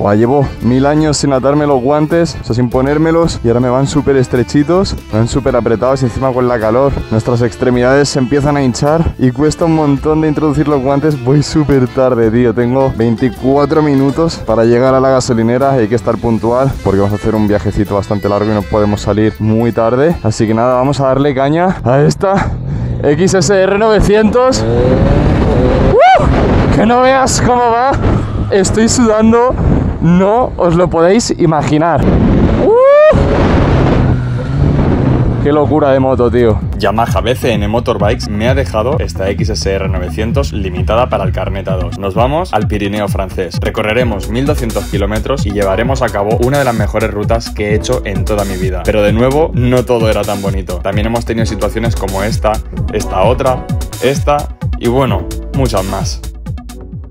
Buah, llevo 1000 años sin atarme los guantes, o sea, sin ponérmelos, y ahora me van súper estrechitos, me van súper apretados, y encima con la calor nuestras extremidades se empiezan a hinchar y cuesta un montón de introducir los guantes. Voy súper tarde, tío. Tengo 24 minutos para llegar a la gasolinera, hay que estar puntual porque vamos a hacer un viajecito bastante largo y no podemos salir muy tarde. Así que nada, vamos a darle caña a esta XSR900. ¡Uh! Que no veas cómo va. Estoy sudando, no os lo podéis imaginar. Qué locura de moto, tío. Yamaha BCN Motorbikes me ha dejado esta XSR900 limitada para el carnet A2. Nos vamos al Pirineo francés. Recorreremos 1200 kilómetros y llevaremos a cabo una de las mejores rutas que he hecho en toda mi vida. Pero de nuevo, no todo era tan bonito. También hemos tenido situaciones como esta otra, esta y bueno, muchas más.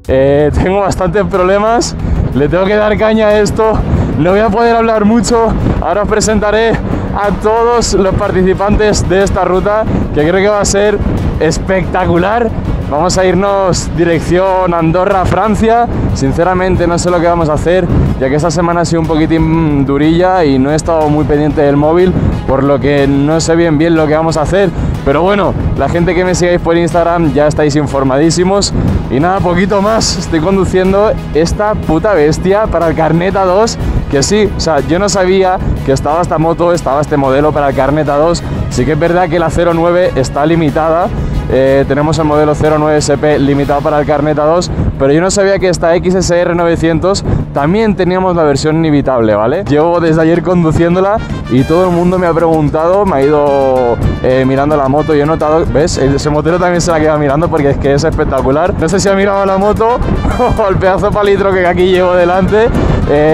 Tengo bastantes problemas, le tengo que dar caña a esto, no voy a poder hablar mucho. Ahora os presentaré a todos los participantes de esta ruta, que creo que va a ser espectacular. Vamos a irnos dirección Andorra, Francia. Sinceramente no sé lo que vamos a hacer, ya que esta semana ha sido un poquitín durilla y no he estado muy pendiente del móvil, por lo que no sé bien lo que vamos a hacer. Pero bueno, la gente que me sigáis por Instagram ya estáis informadísimos. Y nada, poquito más. Estoy conduciendo esta puta bestia para el carnet A2. Que sí, o sea, yo no sabía que estaba esta moto, estaba este modelo para el carnet A2. Sí que es verdad que la 09 está limitada, tenemos el modelo 09 SP limitado para el carnet A2, pero yo no sabía que esta XSR900 también teníamos la versión inhibitable, ¿vale? Llevo desde ayer conduciéndola y todo el mundo me ha preguntado, me ha ido mirando la moto y he notado, ¿ves? Ese motero también se la queda mirando porque es que es espectacular. No sé si ha mirado la moto o el pedazo de palitro que aquí llevo delante.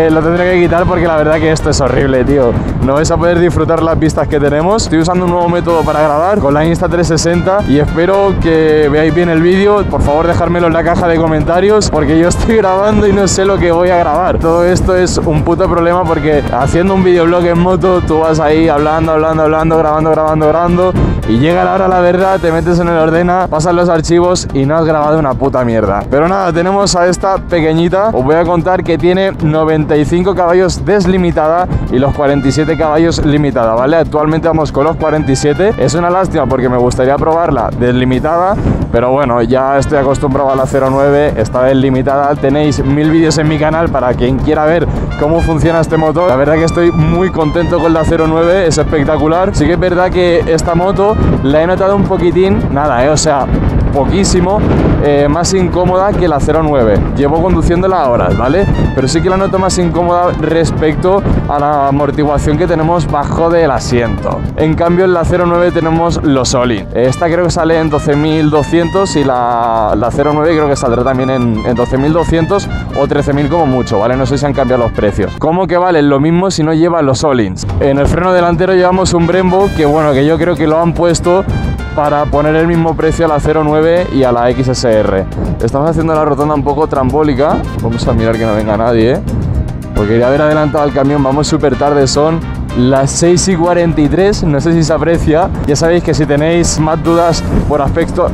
Lo tendré que quitar porque la verdad que esto es horrible, tío. No vais a poder disfrutar las vistas que tenemos. Estoy usando un nuevo método para grabar con la Insta360 y espero que veáis bien el vídeo. Por favor, dejármelo en la caja de comentarios porque yo estoy grabando y no sé lo que voy a grabar. Todo esto es un puto problema porque haciendo un videoblog en moto tú vas ahí hablando, grabando y llega la hora, la verdad, te metes en el ordena, pasas los archivos y no has grabado una puta mierda. Pero nada, tenemos a esta pequeñita. Os voy a contar que tiene 95 caballos deslimitada y los 47 caballos limitada, ¿vale? Actualmente vamos con los 47. Es una lástima porque me gustaría probarla deslimitada, pero bueno, ya estoy acostumbrado a la 09, esta vez limitada. Tenéis 1000 vídeos en mi canal para quien quiera ver cómo funciona este motor. La verdad que estoy muy contento con la 09, es espectacular. Sí que es verdad que esta moto la he notado un poquitín, nada, o sea, poquísimo, más incómoda que la 09. Llevo conduciéndola ahora, ¿vale? Pero sí que la noto más incómoda respecto a la amortiguación que tenemos bajo del asiento. En cambio, en la 09 tenemos los Öhlins. Esta creo que sale en 12.200 y la 09 creo que saldrá también en 12.200 o 13.000 como mucho, ¿vale? No sé si han cambiado los precios. ¿Cómo que valen lo mismo si no llevan los Öhlins? En el freno delantero llevamos un Brembo que, bueno, que yo creo que lo han puesto para poner el mismo precio a la 09 y a la XSR. Estamos haciendo la rotonda un poco trambólica. Vamos a mirar que no venga nadie, ¿eh? Porque quería haber adelantado al camión. Vamos súper tarde, son las 6:43, no sé si se aprecia. Ya sabéis que si tenéis más dudas por aspecto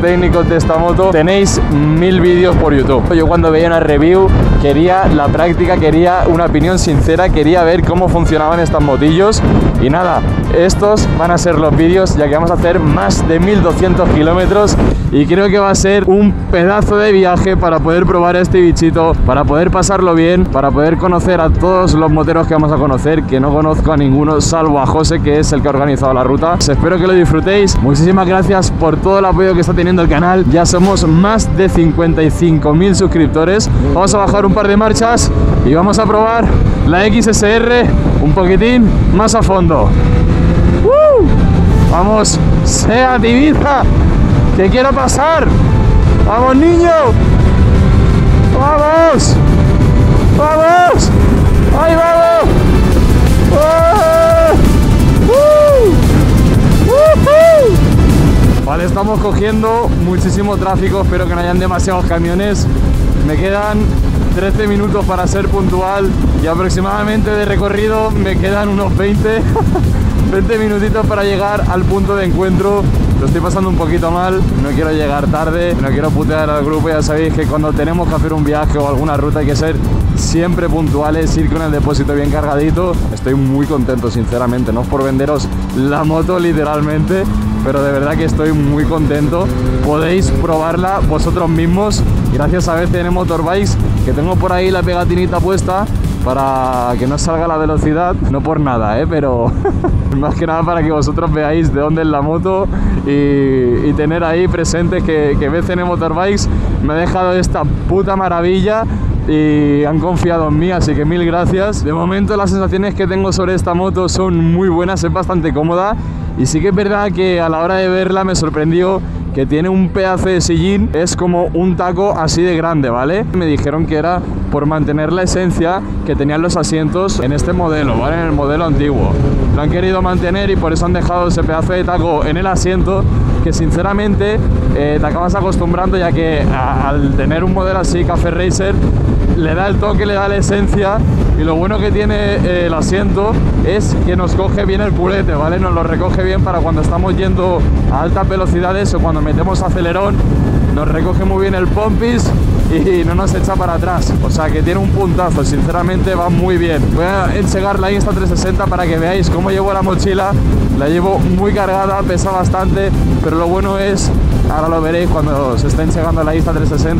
técnico de esta moto, tenéis 1000 vídeos por YouTube. Yo cuando veía una review quería la práctica, quería una opinión sincera, quería ver cómo funcionaban estas motillos. Y nada, estos van a ser los vídeos, ya que vamos a hacer más de 1200 kilómetros y creo que va a ser un pedazo de viaje para poder probar este bichito, para poder pasarlo bien, para poder conocer a todos los moteros que vamos a conocer, que no conozco a ninguno salvo a José, que es el que ha organizado la ruta. Espero que lo disfrutéis. Muchísimas gracias por todo el apoyo que está teniendo el canal. Ya somos más de 55.000 suscriptores. Vamos a bajar un par de marchas y vamos a probar la XSR un poquitín más a fondo. ¡Uh! Vamos, SEAT Ibiza, que quiero pasar. Vamos, niño. Vamos. Vamos. Ahí vamos. Vale, estamos cogiendo muchísimo tráfico, espero que no hayan demasiados camiones. Me quedan 13 minutos para ser puntual y aproximadamente de recorrido me quedan unos 20 minutitos para llegar al punto de encuentro Lo estoy pasando un poquito mal, no quiero llegar tarde, no quiero putear al grupo. Ya sabéis que cuando tenemos que hacer un viaje o alguna ruta hay que ser siempre puntuales, ir con el depósito bien cargadito. Estoy muy contento, sinceramente, no es por venderos la moto literalmente, pero de verdad que estoy muy contento. Podéis probarla vosotros mismos gracias a BCN Motorbikes, que tengo por ahí la pegatinita puesta para que no salga la velocidad, no por nada, pero más que nada para que vosotros veáis de dónde es la moto y tener ahí presentes que BCN Motorbikes me ha dejado esta puta maravilla y han confiado en mí, así que mil gracias. De momento las sensaciones que tengo sobre esta moto son muy buenas, es bastante cómoda y sí que es verdad que a la hora de verla me sorprendió que tiene un pedazo de sillín, es como un taco así de grande, ¿vale? Me dijeron que era por mantener la esencia que tenían los asientos en este modelo, ¿vale? En el modelo antiguo. Lo han querido mantener y por eso han dejado ese pedazo de taco en el asiento, que sinceramente te acabas acostumbrando, ya que al tener un modelo así, Café Racer, le da el toque, le da la esencia. Y lo bueno que tiene el asiento es que nos coge bien el culete, ¿vale? Nos lo recoge bien para cuando estamos yendo a altas velocidades o cuando metemos acelerón, nos recoge muy bien el pompis y no nos echa para atrás. O sea que tiene un puntazo, sinceramente va muy bien. Voy a enseñar la Insta360 para que veáis cómo llevo la mochila. La llevo muy cargada, pesa bastante, pero lo bueno es, ahora lo veréis cuando os estén llegando a la Insta360,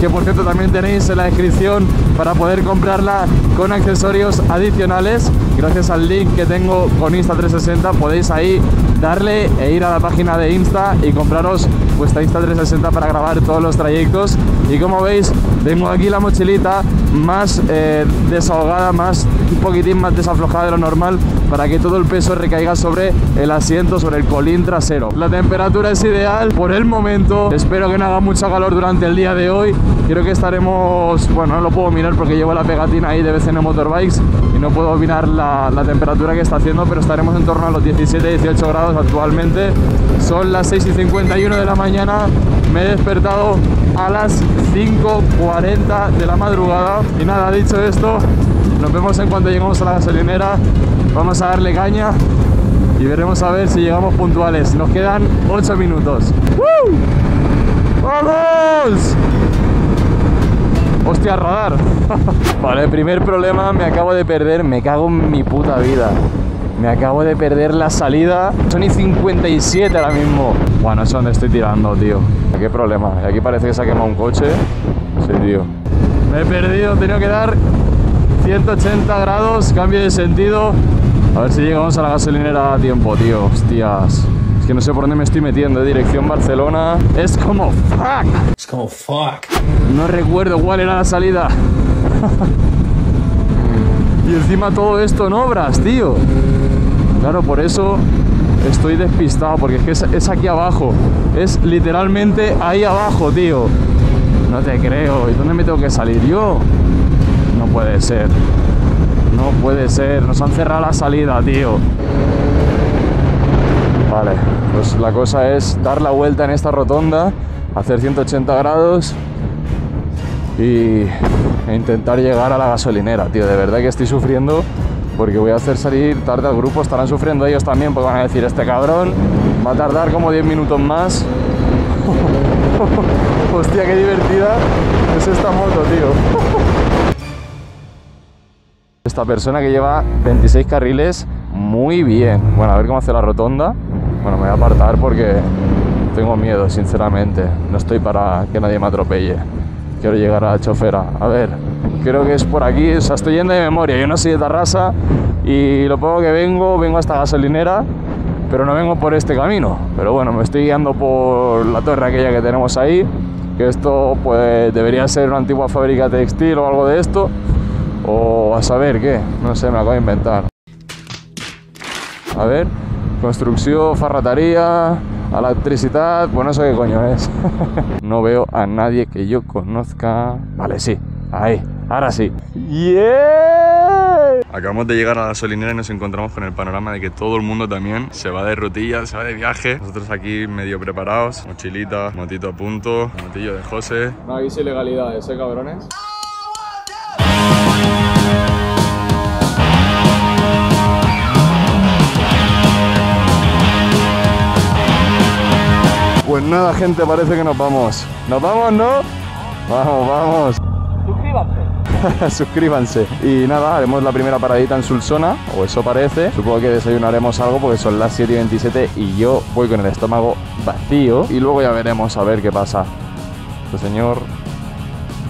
que por cierto también tenéis en la descripción para poder comprarla con accesorios adicionales. Gracias al link que tengo con Insta360 podéis ahí darle e ir a la página de Insta y compraros vuestra Insta360 para grabar todos los trayectos. Y como veis, tengo aquí la mochilita más desahogada, un poquitín más desaflojada de lo normal, para que todo el peso recaiga sobre el asiento, sobre el colín trasero. La temperatura es ideal por el momento, espero que no haga mucho calor durante el día de hoy. Creo que estaremos, bueno, no lo puedo mirar porque llevo la pegatina ahí de BCN Motorbikes y no puedo mirar la temperatura que está haciendo, pero estaremos en torno a los 17-18 grados actualmente. Son las 6:51 de la mañana, me he despertado a las 5:40 de la madrugada. Y nada, dicho esto, nos vemos en cuanto lleguemos a la gasolinera, vamos a darle caña y veremos a ver si llegamos puntuales. Nos quedan 8 minutos. ¡Woo! ¡Vamos! ¡Hostia, radar! Vale, primer problema, me acabo de perder, me cago en mi puta vida. Me acabo de perder la salida. Son y 57 ahora mismo. Bueno, eso es donde estoy tirando, tío. ¿Qué problema? Aquí parece que se ha quemado un coche. Sí, tío. Me he perdido, tenía que dar 180 grados, cambio de sentido. A ver si llegamos a la gasolinera a tiempo, tío. Hostias. Es que no sé por dónde me estoy metiendo. Dirección Barcelona. Es como fuck. Es como fuck. No recuerdo cuál era la salida. Y encima todo esto en obras, tío. Claro, por eso estoy despistado, porque es que es aquí abajo. Es literalmente ahí abajo, tío. No te creo. ¿Y dónde me tengo que salir yo? No puede ser. No puede ser. Nos han cerrado la salida, tío. Vale, pues la cosa es dar la vuelta en esta rotonda, hacer 180 grados y intentar llegar a la gasolinera, tío. De verdad que estoy sufriendo, porque voy a hacer salir tarde al grupo, estarán sufriendo ellos también, porque van a decir, este cabrón va a tardar como 10 minutos más. Hostia, qué divertida es esta moto, tío. Esta persona que lleva 26 carriles, muy bien. Bueno, a ver cómo hace la rotonda. Bueno, me voy a apartar porque tengo miedo, sinceramente. No estoy para que nadie me atropelle. Quiero llegar a la chofera. A ver, creo que es por aquí. O sea, estoy yendo de memoria. Yo no soy de Tarrasa y lo poco que vengo hasta gasolinera, pero no vengo por este camino. Pero bueno, me estoy guiando por la torre aquella que tenemos ahí, que esto pues debería ser una antigua fábrica textil o algo de esto, o a saber qué. No sé, me lo acabo de inventar. A ver, construcción, ferretería, a la electricidad, bueno, eso qué coño es. No veo a nadie que yo conozca. Vale, sí, ahí, ahora sí. ¡Yeah! Acabamos de llegar a la gasolinera y nos encontramos con el panorama de que todo el mundo también se va de rutilla, se va de viaje. Nosotros aquí medio preparados, mochilita, motito a punto, motillo de José. No, aquí sí ilegalidades, cabrones. Pues nada, gente, parece que nos vamos. ¿Nos vamos, no? Vamos, vamos. Suscríbanse. Suscríbanse. Y nada, haremos la primera paradita en Solsona, o eso parece. Supongo que desayunaremos algo porque son las 7:27 y yo voy con el estómago vacío. Y luego ya veremos a ver qué pasa. Este señor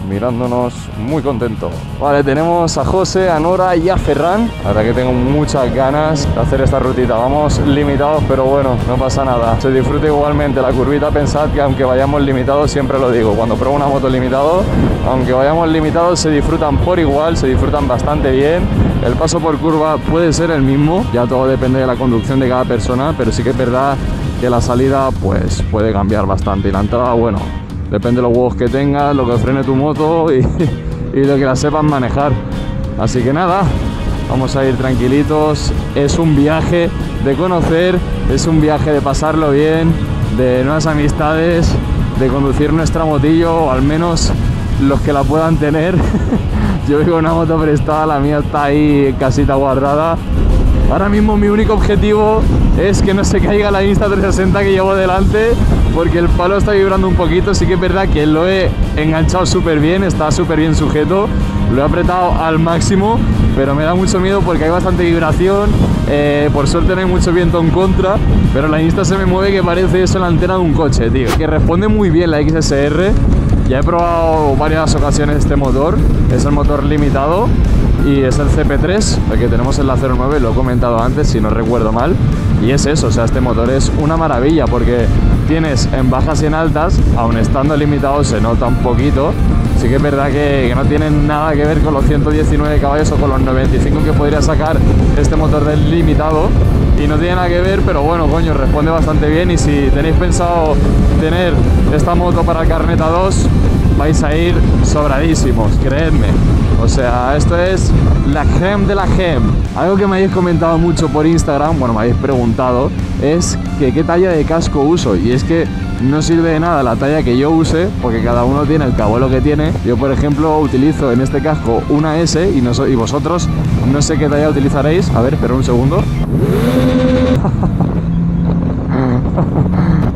mirándonos muy contento. Vale, tenemos a José, a Nora y a Ferran. La verdad que tengo muchas ganas de hacer esta rutita. Vamos limitados, pero bueno, no pasa nada. Se disfruta igualmente la curvita. Pensad que aunque vayamos limitados, siempre lo digo, cuando pruebo una moto limitado, aunque vayamos limitados, se disfrutan por igual, se disfrutan bastante bien. El paso por curva puede ser el mismo, ya todo depende de la conducción de cada persona, pero sí que es verdad que la salida pues puede cambiar bastante y la entrada, bueno, depende de los huevos que tengas, lo que frene tu moto y lo que la sepas manejar. Así que nada, vamos a ir tranquilitos. Es un viaje de conocer, es un viaje de pasarlo bien, de nuevas amistades, de conducir nuestra motillo, o al menos los que la puedan tener. Yo vivo una moto prestada, la mía está ahí en casita guardada. Ahora mismo mi único objetivo es que no se caiga la Insta360 que llevo delante, porque el palo está vibrando un poquito. Sí que es verdad que lo he enganchado súper bien, está súper bien sujeto, lo he apretado al máximo, pero me da mucho miedo porque hay bastante vibración. Por suerte no hay mucho viento en contra, pero la Insta se me mueve que parece eso la antena de un coche, tío. Que responde muy bien la XSR, ya he probado varias ocasiones este motor, es el motor limitado. Y es el CP3, el que tenemos en la 09, lo he comentado antes si no recuerdo mal. Y es eso, o sea, este motor es una maravilla porque tienes en bajas y en altas, aun estando limitado se nota un poquito. Sí que es verdad que no tienen nada que ver con los 119 caballos o con los 95 que podría sacar este motor del limitado. Y no tiene nada que ver, pero bueno, coño, responde bastante bien. Y si tenéis pensado tener esta moto para carneta 2, vais a ir sobradísimos, creedme. O sea, esto es la gem de la gem. Algo que me habéis comentado mucho por Instagram, bueno, me habéis preguntado, es que qué talla de casco uso. Y es que no sirve de nada la talla que yo use, porque cada uno tiene el cabuelo que tiene. Yo, por ejemplo, utilizo en este casco una S y, y vosotros no sé qué talla utilizaréis. A ver, espera un segundo.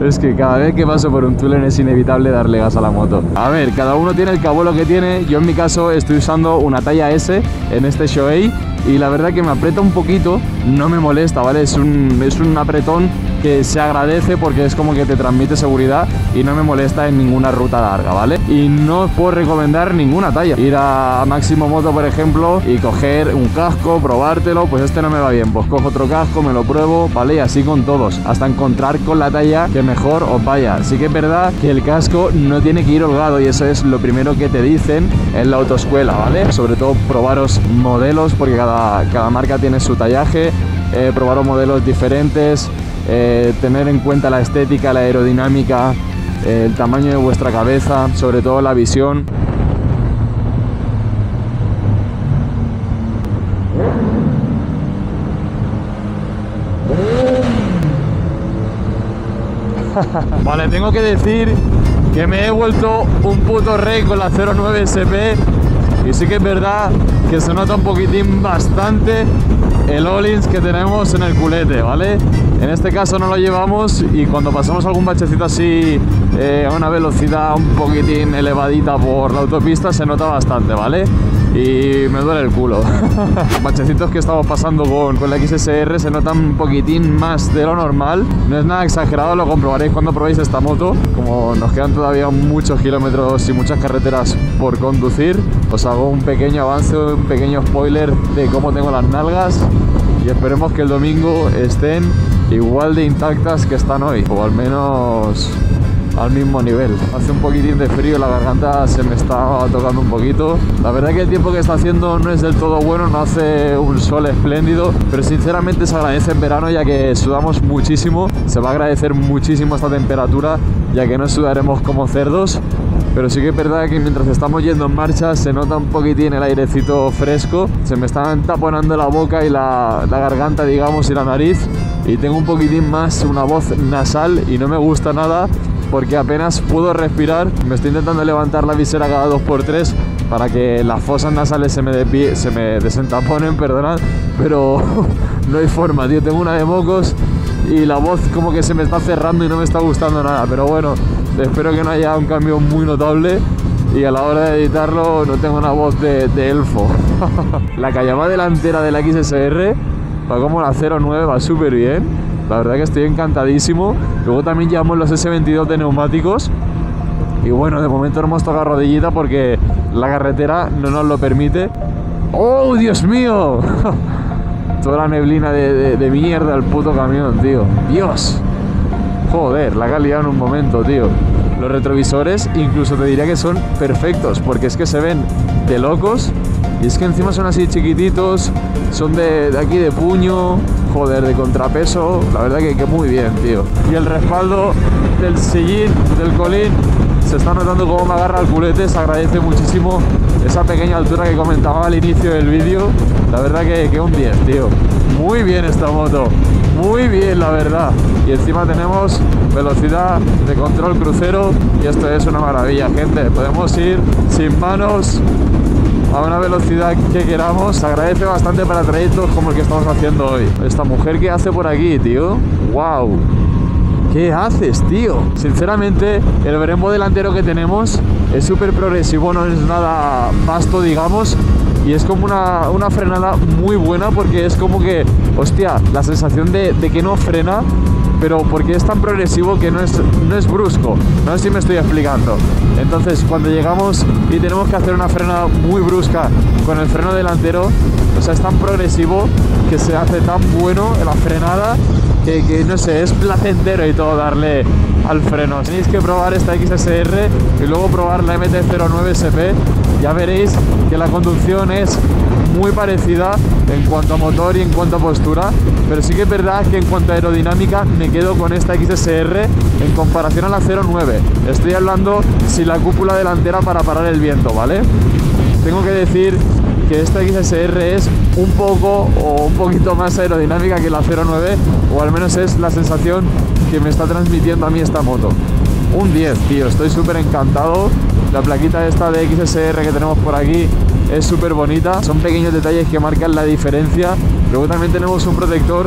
Es que cada vez que paso por un túnel es inevitable darle gas a la moto. A ver, cada uno tiene el cabuelo que tiene. Yo en mi caso estoy usando una talla S en este Shoei y la verdad que me aprieta un poquito, no me molesta, ¿vale? Es un apretón que se agradece porque es como que te transmite seguridad y no me molesta en ninguna ruta larga, ¿vale? Y no os puedo recomendar ninguna talla. Ir a Máximo Moto, por ejemplo, y coger un casco, probártelo, pues este no me va bien, pues cojo otro casco, me lo pruebo, ¿vale? Y así con todos, hasta encontrar con la talla que mejor os vaya. Sí que es verdad que el casco no tiene que ir holgado y eso es lo primero que te dicen en la autoescuela, ¿vale? Sobre todo probaros modelos porque cada marca tiene su tallaje, probaros modelos diferentes. Tener en cuenta la estética, la aerodinámica, el tamaño de vuestra cabeza, sobre todo la visión. Vale, tengo que decir que me he vuelto un puto rey con la 09 SP y sí que es verdad que se nota un poquitín bastante el Öhlins que tenemos en el culete, ¿vale? En este caso no lo llevamos y cuando pasamos algún bachecito así a una velocidad un poquitín elevadita por la autopista se nota bastante, ¿vale? Y me duele el culo. Los bachecitos que estamos pasando con la XSR se notan un poquitín más de lo normal. No es nada exagerado, lo comprobaréis cuando probéis esta moto. Como nos quedan todavía muchos kilómetros y muchas carreteras por conducir, os hago un pequeño avance, un pequeño spoiler de cómo tengo las nalgas. Y esperemos que el domingo estén igual de intactas que están hoy, o al menos al mismo nivel. Hace un poquitín de frío, la garganta se me está tocando un poquito. La verdad que el tiempo que está haciendo no es del todo bueno, no hace un sol espléndido, pero sinceramente se agradece en verano ya que sudamos muchísimo. Se va a agradecer muchísimo esta temperatura ya que no sudaremos como cerdos, pero sí que es verdad que mientras estamos yendo en marcha se nota un poquitín el airecito fresco. Se me están taponando la boca y la garganta, digamos, y la nariz, y tengo un poquitín más una voz nasal y no me gusta nada porque apenas puedo respirar. Me estoy intentando levantar la visera cada 2x3 para que las fosas nasales se me desentaponen, perdonad, pero no hay forma, tío. Tengo una de mocos y la voz como que se me está cerrando y no me está gustando nada, pero bueno, espero que no haya un cambio muy notable y a la hora de editarlo no tengo una voz de elfo. La callama delantera de la XSR va como la 09, va súper bien, la verdad que estoy encantadísimo. Luego también llevamos los S22 de neumáticos y bueno, de momento no hemos tocado rodillita porque la carretera no nos lo permite. ¡Oh, Dios mío! Toda la neblina de mierda el puto camión, tío. ¡Dios! Joder, la que ha liado en un momento, tío. Los retrovisores incluso te diría que son perfectos, porque es que se ven de locos. Y es que encima son así chiquititos, son de aquí de puño, joder, de contrapeso. La verdad que muy bien, tío. Y el respaldo del sillín, del colín, se está notando cómo me agarra el culete. Se agradece muchísimo esa pequeña altura que comentaba al inicio del vídeo. La verdad que un 10, tío. Muy bien esta moto, muy bien, la verdad. Y encima tenemos velocidad de control crucero y esto es una maravilla, gente. Podemos ir sin manos a una velocidad que queramos. Se agradece bastante para trayectos como el que estamos haciendo hoy. Esta mujer que hace por aquí, tío. ¡Wow! ¿Qué haces, tío? Sinceramente, el Brembo delantero que tenemos es súper progresivo, no es nada vasto, digamos, y es como una frenada muy buena porque es como que, hostia, la sensación de que no frena, pero porque es tan progresivo que no es brusco. No sé si me estoy explicando. Entonces, cuando llegamos y tenemos que hacer una frenada muy brusca con el freno delantero, o sea, es tan progresivo que se hace tan bueno la frenada que no sé, es placentero y todo darle al freno. Tenéis que probar esta XSR y luego probar la MT-09 SP. Ya veréis que la conducción es muy parecida en cuanto a motor y en cuanto a postura, pero sí que es verdad que en cuanto a aerodinámica me quedo con esta XSR en comparación a la 09. Estoy hablando sin la cúpula delantera para parar el viento, ¿vale? Tengo que decir que esta XSR es un poco o un poquito más aerodinámica que la 09, o al menos es la sensación que me está transmitiendo a mí esta moto. Un 10, tío, estoy súper encantado. La plaquita esta de XSR que tenemos por aquí es súper bonita. Son pequeños detalles que marcan la diferencia. Luego también tenemos un protector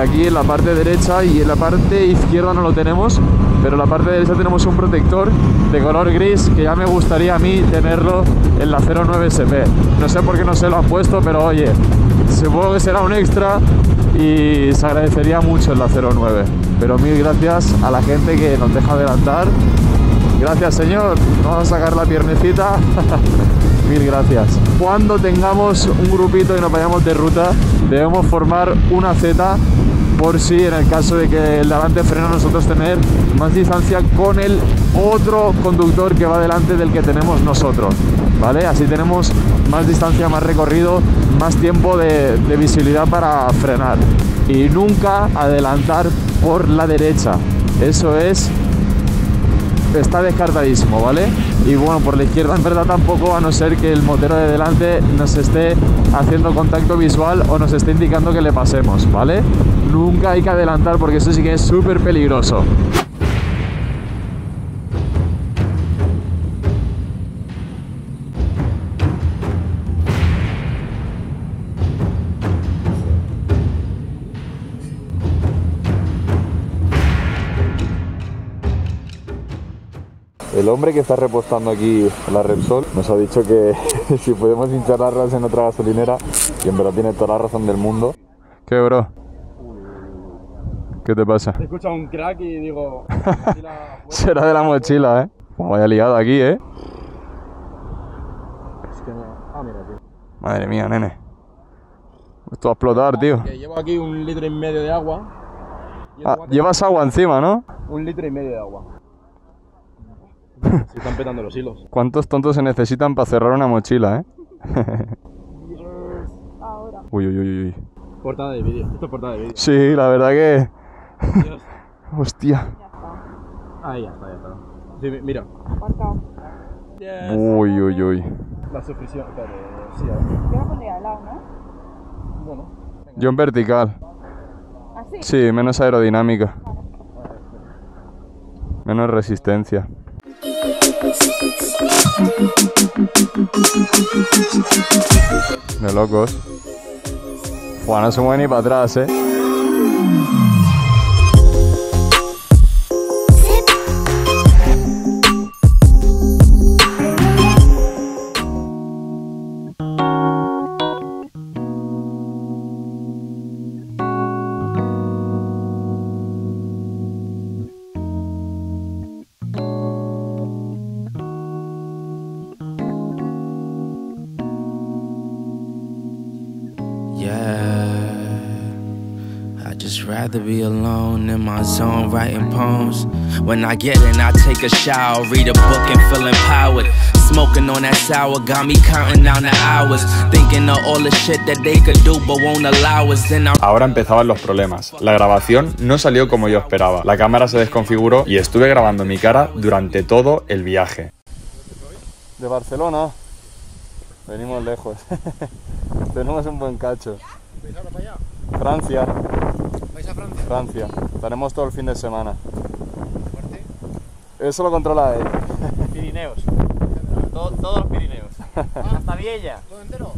aquí en la parte derecha, y en la parte izquierda no lo tenemos, pero en la parte derecha tenemos un protector de color gris que ya me gustaría a mí tenerlo en la 09 SP. No sé por qué no se lo han puesto, pero oye, supongo que será un extra y se agradecería mucho en la 09. Pero mil gracias a la gente que nos deja adelantar. Gracias, señor. Vamos a sacar la piernecita. Mil gracias. Cuando tengamos un grupito y nos vayamos de ruta, debemos formar una Z por si en el caso de que el de adelante frena, nosotros tener más distancia con el otro conductor que va delante del que tenemos nosotros, ¿vale? Así tenemos más distancia, más recorrido, más tiempo de visibilidad para frenar. Y nunca adelantar por la derecha. Eso es... está descartadísimo, ¿vale? Y bueno, por la izquierda en verdad tampoco, a no ser que el motero de delante nos esté haciendo contacto visual o nos esté indicando que le pasemos, ¿vale? Nunca hay que adelantar porque eso sí que es súper peligroso. El hombre que está repostando aquí la Repsol nos ha dicho que si podemos hinchar las ruedas en otra gasolinera, y en verdad tiene toda la razón del mundo. ¿Qué, bro? ¿Qué te pasa? He escuchado un crack y digo... Será de la mochila, ¿eh? Pues vaya liado aquí, ¿eh? Es que no... Ah, mira, tío. Madre mía, nene. Esto va a explotar, tío. Que llevo aquí 1,5 litros de agua. Ah, llevas agua encima, ¿no? 1,5 litros de agua. Se están petando los hilos. ¿Cuántos tontos se necesitan para cerrar una mochila, eh? Ahora. Uy, uy, uy, uy. Portada de vídeo. Esto es portada de vídeo. Sí, la verdad que... Dios. Hostia. Ya está. Ahí ya está, ya está. Sí, mira. Yes. Uy, uy, uy. La suscripción, claro. Sí, yo la pondría al lado, ¿no? Bueno. Venga. Yo en vertical. ¿Así? Sí, menos aerodinámica. Vale. Menos resistencia. De locos. Juan, no se mueve ni para atrás, eh. Yeah, I'd just rather be alone in my zone writing poems. When I get in, I take a shower, read a book and feel empowered. Smoking on that sour, got me counting down the hours. Thinking of all the shit that they could do, but won't allow us. Ahora empezaban los problemas. La grabación no salió como yo esperaba. La cámara se desconfiguró y estuve grabando mi cara durante todo el viaje. De Barcelona. Venimos lejos. Tenemos un buen cacho. ¿Vais ahora para allá? Francia. ¿Vais a Francia? Francia. Estaremos todo el fin de semana. ¿Fuerte? Eso lo controla él. Pirineos. Todos los Pirineos. Hasta Viella. ¿Todo entero?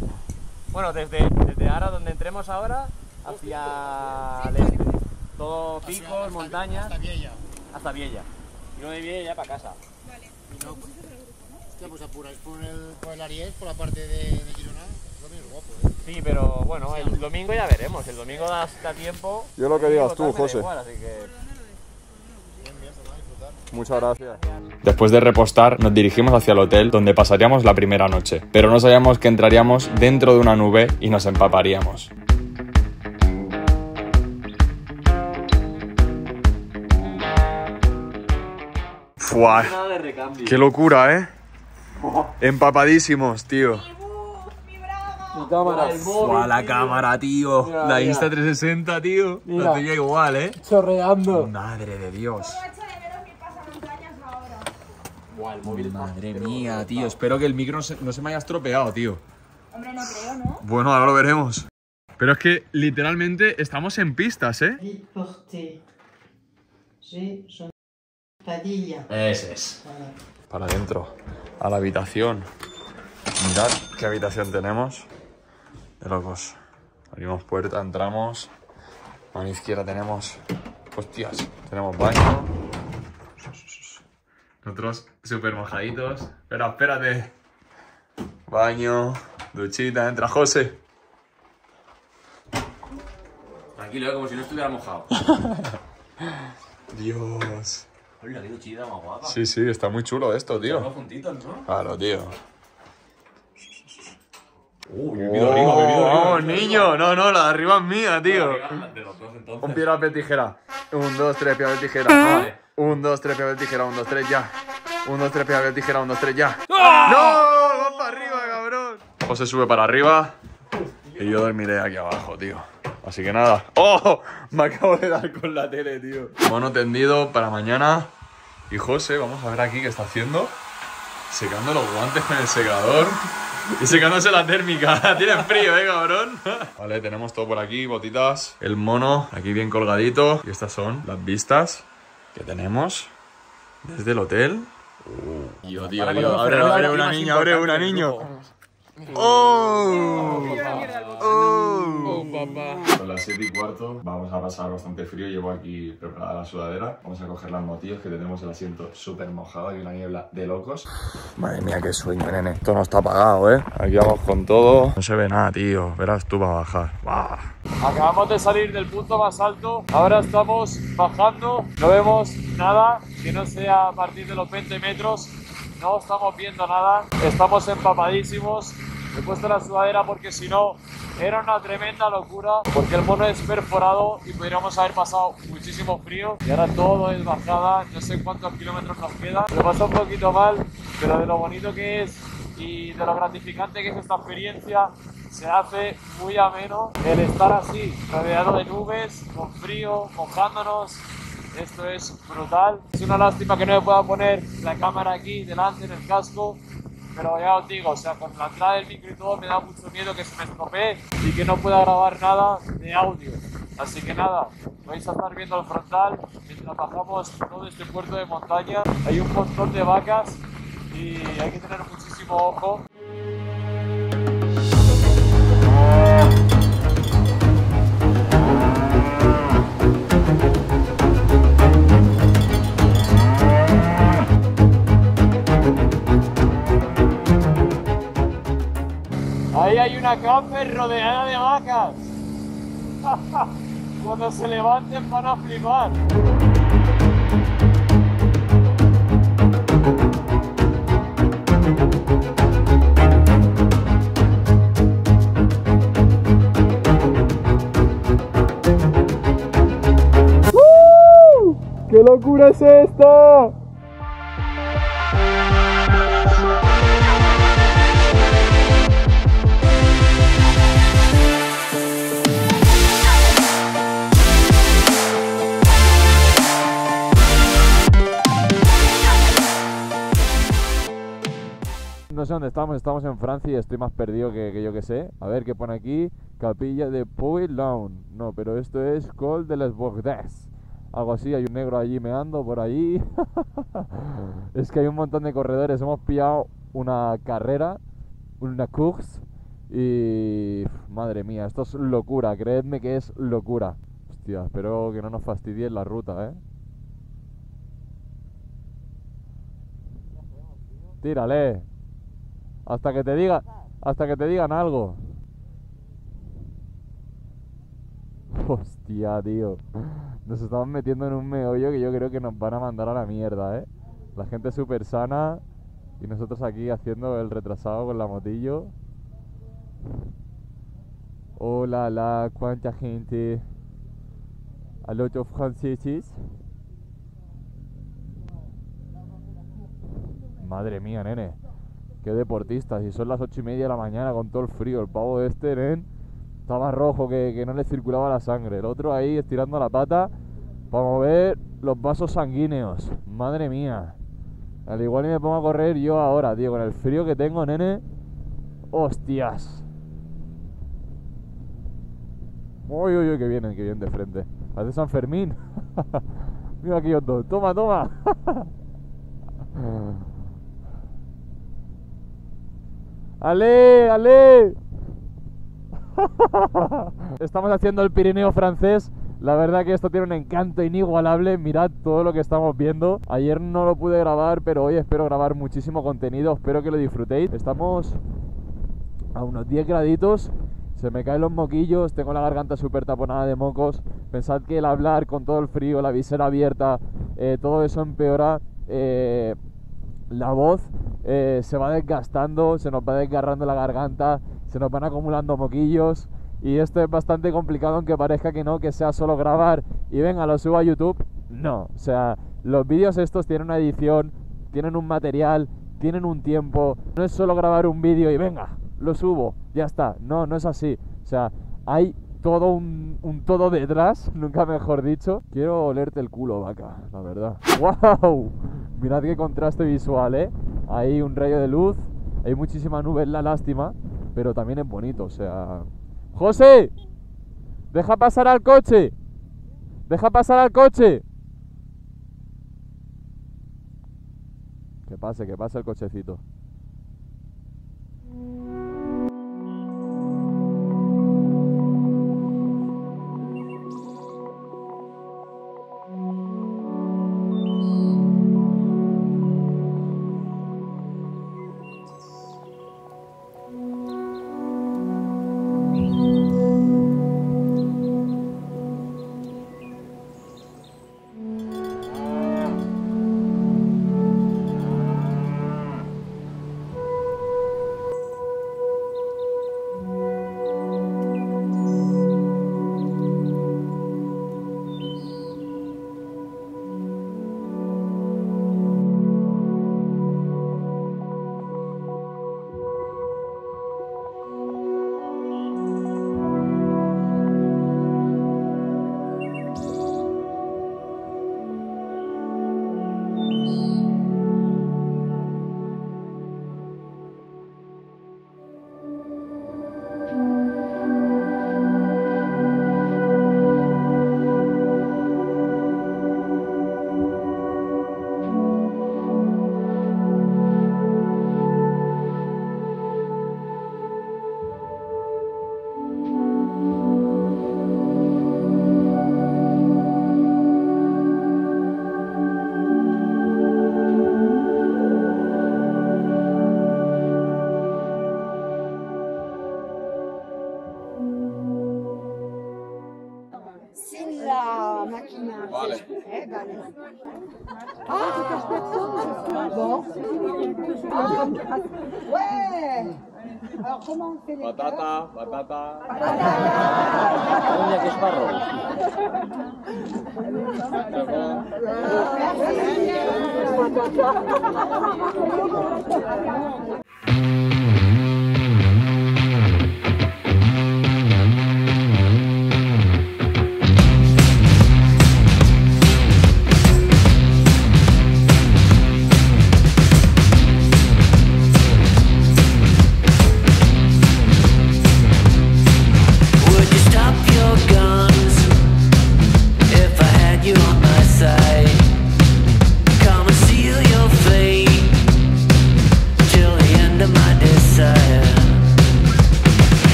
Bueno, desde ahora, donde entremos ahora, hacia el este. Todo picos, montañas. Hasta Viella. Hasta Viella. Y luego de Viella para casa. Vale. No, pues apuráis por el Ariés, por la parte de Girona. Sí, pero bueno, el domingo ya veremos, el domingo da tiempo. Yo lo que digas tú, José. Igual, así que... Muchas gracias. Después de repostar, nos dirigimos hacia el hotel donde pasaríamos la primera noche, pero no sabíamos que entraríamos dentro de una nube y nos empaparíamos. ¡Fua! ¡Qué locura, eh! Empapadísimos, tío. Cámara. Uah, la cámara, tío. Mira, la Insta360, tío. La tenía igual, ¿eh? Chorreando. Madre de Dios. Uah, el móvil. Madre mía, tío. Espero que el micro no se me haya estropeado, tío. Hombre, no creo, ¿no? Bueno, ahora lo veremos. Pero es que literalmente estamos en pistas, ¿eh? Ese es. Para adentro, a la habitación. Mirad qué habitación tenemos. De locos. Abrimos puerta, entramos. A la izquierda tenemos... Hostias, tenemos baño. Nosotros súper mojaditos. Espera, espérate. Baño, duchita, entra José. Tranquilo, como si no estuviera mojado. Dios. Hola, qué duchita más guapa. Sí, sí, está muy chulo esto, tío. Estamos juntitos, ¿no? Claro, tío. Bebido rico, bebido rico. Niño, no, la de arriba es mía, tío. De los dos, entonces. Un piedra, papel, tijera. 1, 2, 3, piedra, papel, tijera. Vale. 1, 2, 3, piedra, papel, tijera. 1, 2, 3, ya. 1, 2, 3, piedra, papel, tijera. 1, 2, 3, ya. ¡Ah! ¡No! ¡Vamos para arriba, cabrón! José sube para arriba. Y yo dormiré aquí abajo, tío. Así que nada. ¡Oh! Me acabo de dar con la tele, tío. Mono tendido para mañana. Y José, vamos a ver aquí qué está haciendo. Secando los guantes con el secador. Y secándose la térmica. Tienen frío, cabrón. Vale, tenemos todo por aquí, botitas. El mono, aquí bien colgadito. Y estas son las vistas que tenemos desde el hotel. Dios, tío. Abre una niña, abre una niña. ¡Oh! ¡Oh! Papá. Son las 7 y cuarto. Vamos a pasar bastante frío. Llevo aquí preparada la sudadera. Vamos a coger las motillas que tenemos el asiento súper mojado y una niebla de locos. Madre mía, qué sueño, nene. Esto no está apagado, ¿eh? Aquí vamos con todo. No se ve nada, tío. Verás tú para bajar. Bah. Acabamos de salir del punto más alto. Ahora estamos bajando. No vemos nada que no sea a partir de los 20 metros. No estamos viendo nada, estamos empapadísimos. He puesto la sudadera porque si no era una tremenda locura, porque el mono es perforado y podríamos haber pasado muchísimo frío. Y ahora todo es bajada, no sé cuántos kilómetros nos quedan. Lo pasó un poquito mal, pero de lo bonito que es y de lo gratificante que es esta experiencia, se hace muy ameno el estar así, rodeado de nubes, con frío, mojándonos. Esto es brutal. Es una lástima que no me pueda poner la cámara aquí delante en el casco, pero ya os digo, o sea, con la entrada del micro y todo me da mucho miedo que se me estropee y que no pueda grabar nada de audio. Así que nada, vais a estar viendo el frontal mientras bajamos todo este puerto de montaña. Hay un montón de vacas y hay que tener muchísimo ojo. Ahí hay una camper rodeada de vacas. Cuando se levanten van a flipar. No sé dónde estamos en Francia y estoy más perdido que yo que sé. A ver, ¿qué pone aquí? Capilla de Puy-Laun. No, pero esto es Col de les Bordes. Algo así, hay un negro allí meando por allí. Es que hay un montón de corredores. Hemos pillado una carrera, una course. Y... madre mía, esto es locura, creedme que es locura. Hostia, espero que no nos fastidien la ruta, ¿eh? Tírale. Hasta que te digan algo. Hostia, tío. Nos estamos metiendo en un meollo que yo creo que nos van a mandar a la mierda, ¿eh? La gente súper sana y nosotros aquí haciendo el retrasado con la motillo. Oh la la, cuánta gente. A lot of franceses. Madre mía, nene. Qué deportistas. Y son las 8:30 de la mañana con todo el frío. El pavo este, nen, estaba rojo que no le circulaba la sangre. El otro ahí estirando la pata para mover los vasos sanguíneos. Madre mía. Al igual que me pongo a correr yo ahora, tío, con el frío que tengo, nene. Hostias. Uy, uy, uy, que vienen de frente. Hace San Fermín. Mira aquí los dos. Toma, toma. ¡Ale, ale! Estamos haciendo el Pirineo francés. La verdad que esto tiene un encanto inigualable. Mirad todo lo que estamos viendo. Ayer no lo pude grabar, pero hoy espero grabar muchísimo contenido. Espero que lo disfrutéis. Estamos a unos 10 graditos. Se me caen los moquillos, tengo la garganta súper taponada de mocos. Pensad que el hablar con todo el frío, la visera abierta, todo eso empeora la voz, se va desgastando, se nos va desgarrando la garganta, se nos van acumulando moquillos. Y esto es bastante complicado, aunque parezca que no, que sea solo grabar y venga, lo subo a YouTube. No, o sea, los vídeos estos tienen una edición, tienen un material, tienen un tiempo. No es solo grabar un vídeo y venga, lo subo, ya está. No, no es así. O sea, hay todo un todo detrás, nunca mejor dicho. Quiero olerte el culo, vaca, la verdad. ¡Wow! Mirad qué contraste visual, ¿eh? Hay un rayo de luz, hay muchísima nube, es la lástima, pero también es bonito, o sea... ¡José! ¡Deja pasar al coche! ¡Deja pasar al coche! Que pase el cochecito. Patata, patata. Patata. Que esparro. Patata.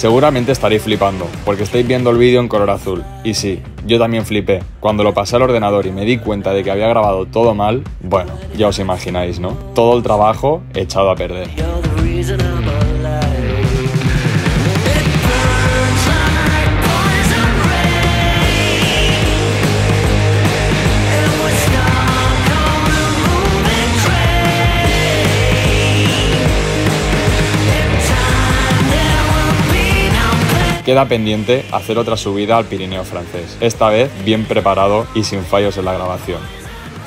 Seguramente estaréis flipando, porque estáis viendo el vídeo en color azul. Y sí, yo también flipé. Cuando lo pasé al ordenador y me di cuenta de que había grabado todo mal, bueno, ya os imagináis, ¿no? Todo el trabajo echado a perder. Queda pendiente hacer otra subida al Pirineo francés, esta vez bien preparado y sin fallos en la grabación.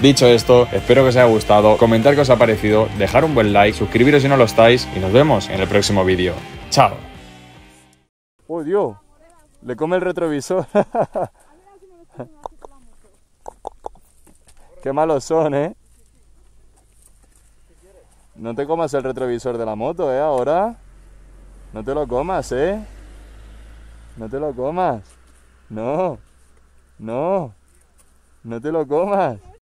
Dicho esto, espero que os haya gustado, comentar qué os ha parecido, dejar un buen like, suscribiros si no lo estáis y nos vemos en el próximo vídeo. ¡Chao! ¡Oh, Dios! Le come el retrovisor. ¡Qué malos son, eh! No te comas el retrovisor de la moto, ¿eh? Ahora. No te lo comas, ¿eh? No te lo comas, no, no, no te lo comas.